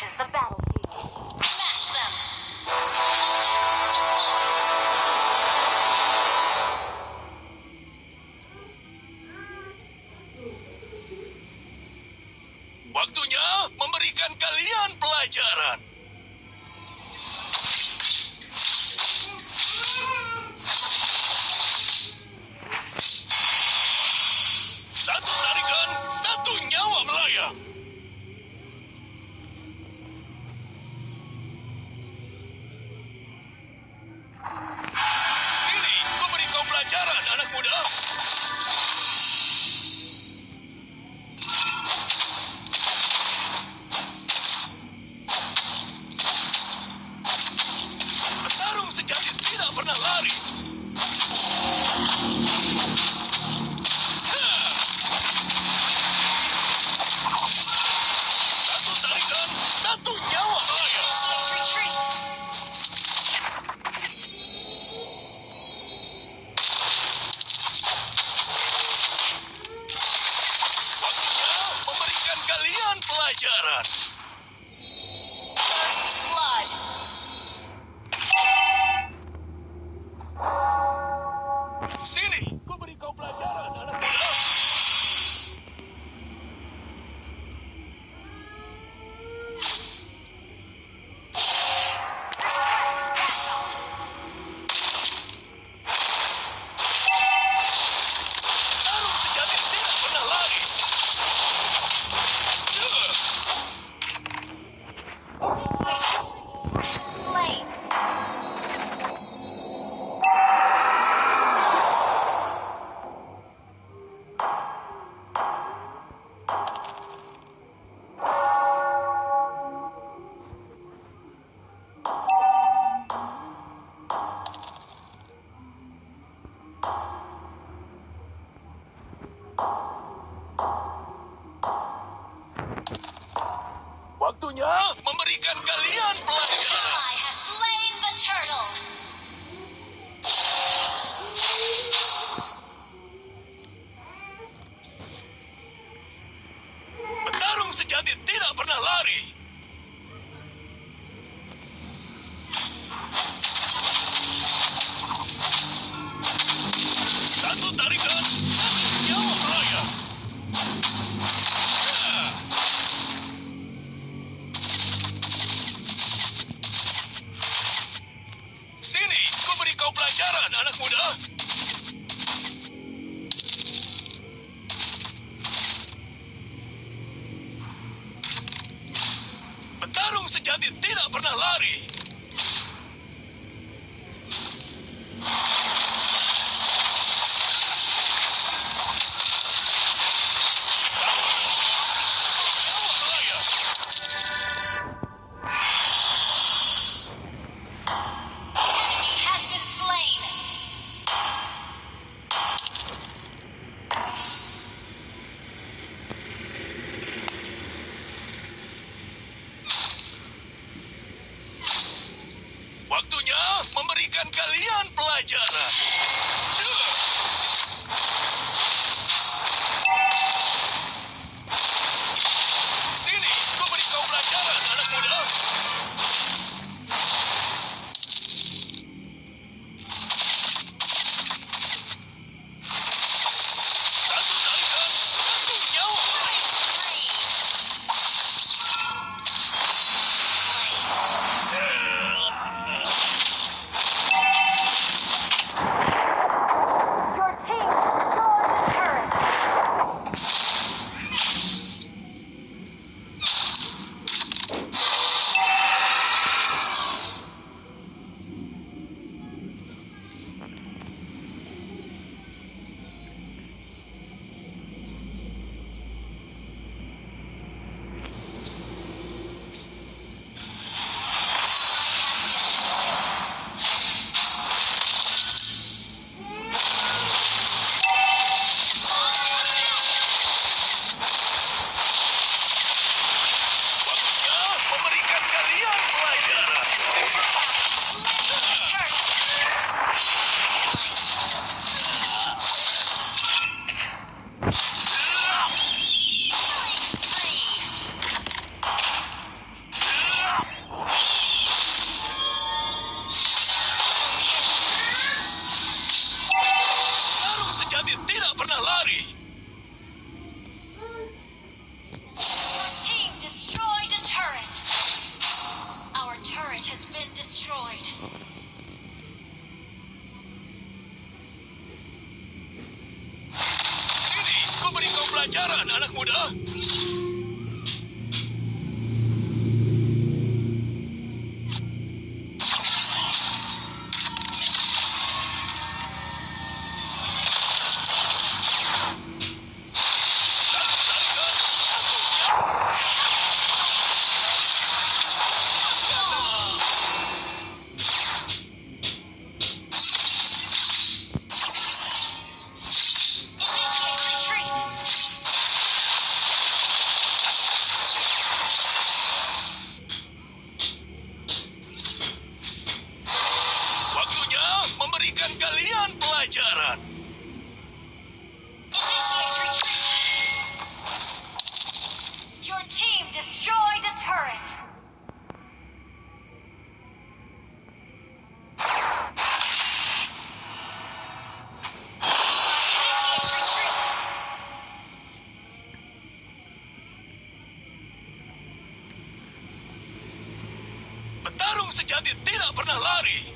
reaches the battlefield. Smash them! Full troops deployed! Waktunya memberikan kalian pelajaran! Satu tarikan, satu nyawa melayang! First blood. Sini, ku beri kau pelajaran, anak muda. Waktunya memberikan kalian pelajaran. I have slain the turtle. Petarung sejati tidak pernah lari. Satu tarikan, satu nyawa melayang. Pelajaran anak muda. Petarung sejati tidak pernah lari. Waktunya memberikan kalian pelajaran. Sini, ku beri kau pelajaran, anak muda. Satu tarikan, satu nyawa. Petarung sejati tidak pernah lari.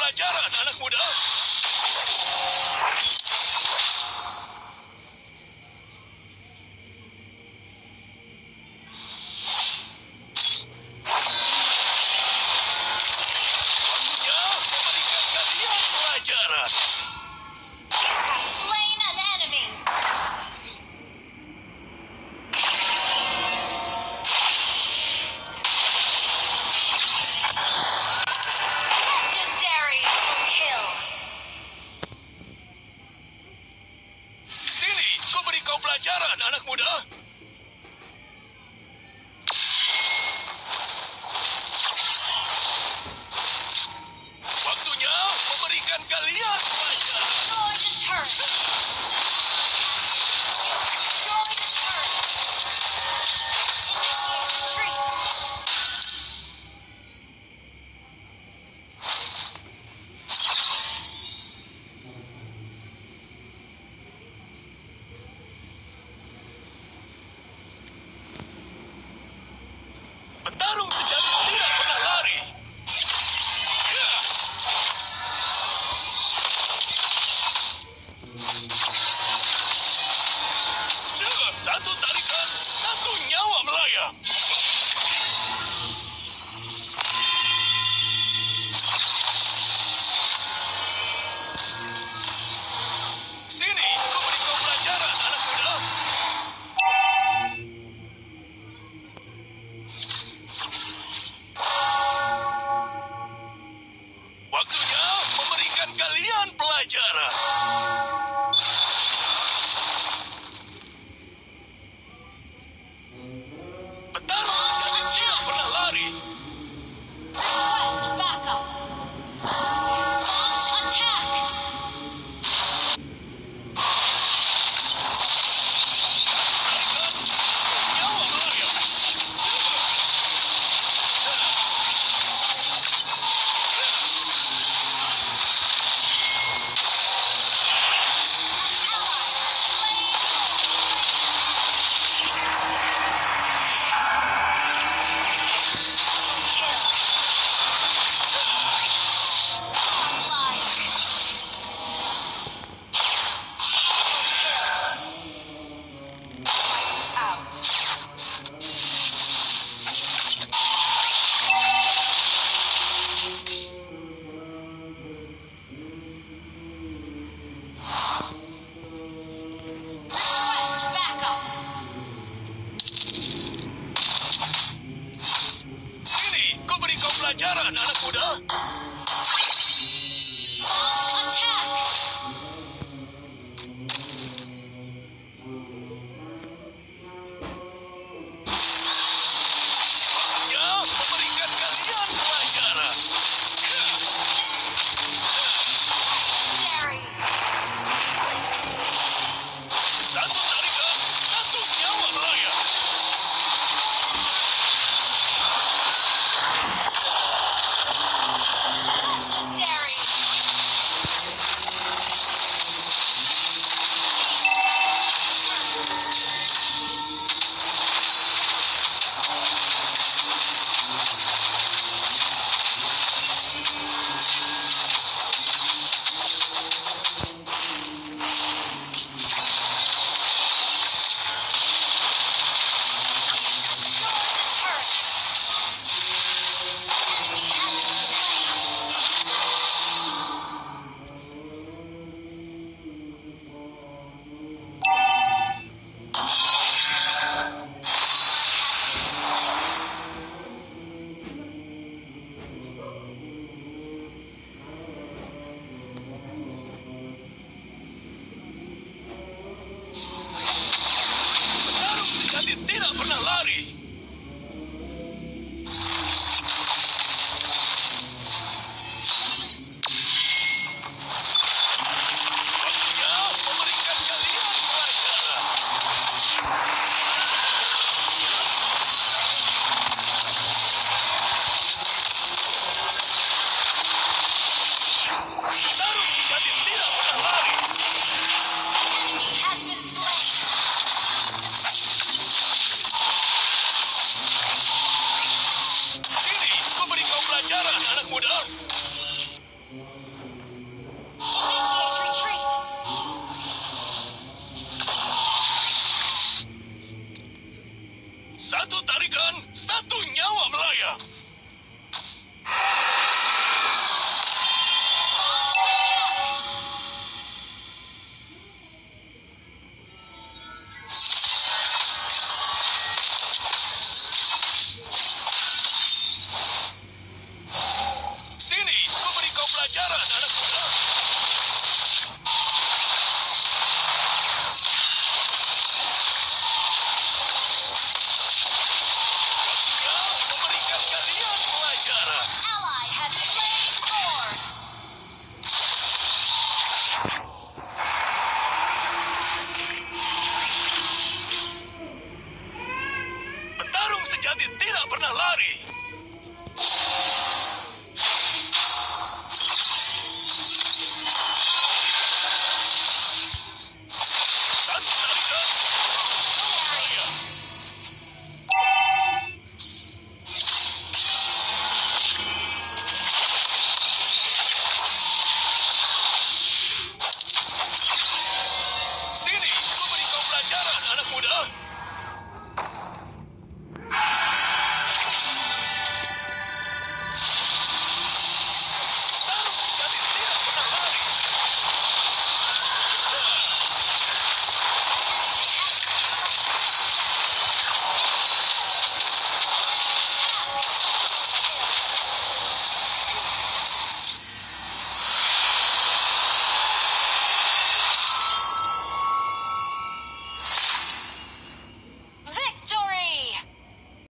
Pelajaran anak muda. Anak muda.